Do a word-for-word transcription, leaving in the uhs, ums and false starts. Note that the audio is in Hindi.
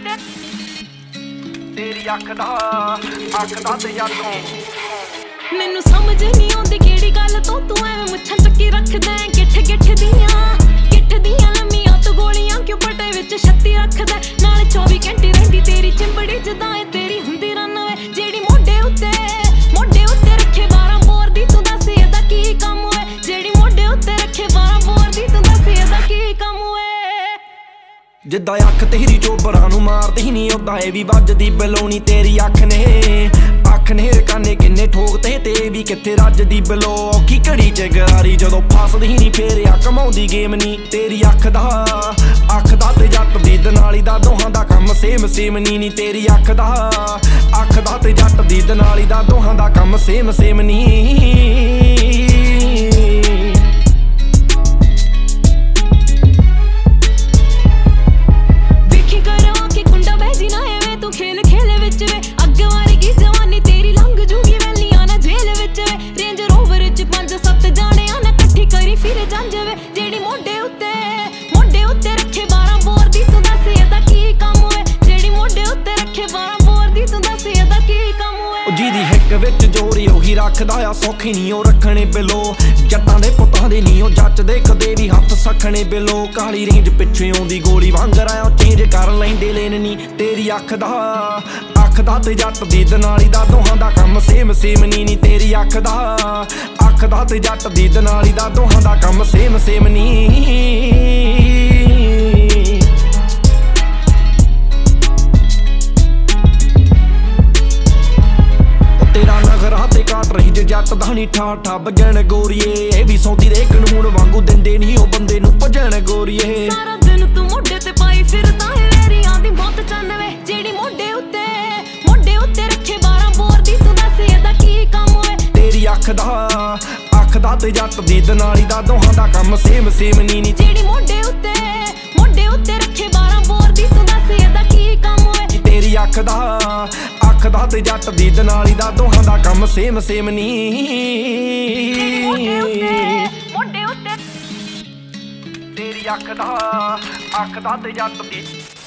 तेरी अख दा अख दा दयालों मैनू समझ नहीं आती केड़ी गल तो तू एवें मुछां चक्की रखदा है गिठ गिठ दियां गिठ दियां लम्मियां तो गोलियां क्यों पटे विच छत्ती रखदा नाल चौबीस घंटे रहिंदी तेरी चिंबड़ी जदां ए तेरी हुंदी रनवे जेड़ी मोढे उत्ते मोढे उत्ते रखे बारह बोर दी तू दस एदा की काम होए जेड़ी मोढे उत्ते रखे बारह बोर दी तू दस एदा की काम होए जिद्दां अख तेरी चोबरां नू मारदी नहीं उद्दां ए वी वजदी बलौनी तेरी अख ने अख ने काने किन्ने ठोकते ते भी किथे रजदी बलो की घड़ी च गरारी जदों फसदी नहीं फेर अख कमाउंदी गेम नहीं तेरी अख दा अख दा ते जट दी दनाली दा दोहां दा कम सेम सेम नहीं नी तेरी अख दा अख दा ते जट दी दनाली दा दोहां दा कम सेम सेम नहीं रखदा आ सौखी नहीं ओ रखने बिलो जट्टां दे पुतां दे नहीं ओ जचदे कदे भी हत्थ सखने बिलो काली रेंज पिछे आउंदी गोली वांगर आया चेंज कर लैंदे लेन नी तेरी अख दा अख दा ते जट दी दनाली दा दोहां दा कम सेम सेम नी नी तेरी अख दा अख दा ते जट दी दनाली दा दोहां दा कम सेम सेम नी जट दानी ठाठा भजन गोरीए ए भी सौंदी दे कानून वांगू दिंदे नहीं ओ बंदे नू भजन गोरीए सारा दिन तू मोढे ते पाई फिरदा है वेरियां दी मौत चन्नवे जेड़ी मोढे उत्ते मोढे उत्ते रखे बारह बोर दी तू दस एदा की काम होए तेरी अख दा अख दा ते जट दी दनाली दा दोहां दा कम सेम सेम नी नी जेड़ी मोढे उत्ते मोढे उत्ते रखे बारह बोर दी तू दस एदा की काम होए तेरी अख दा अख दा ते जट दी दनाली दा दोहां दा कम सेम सेम नी तेरी अख दा अख दा ते जट दी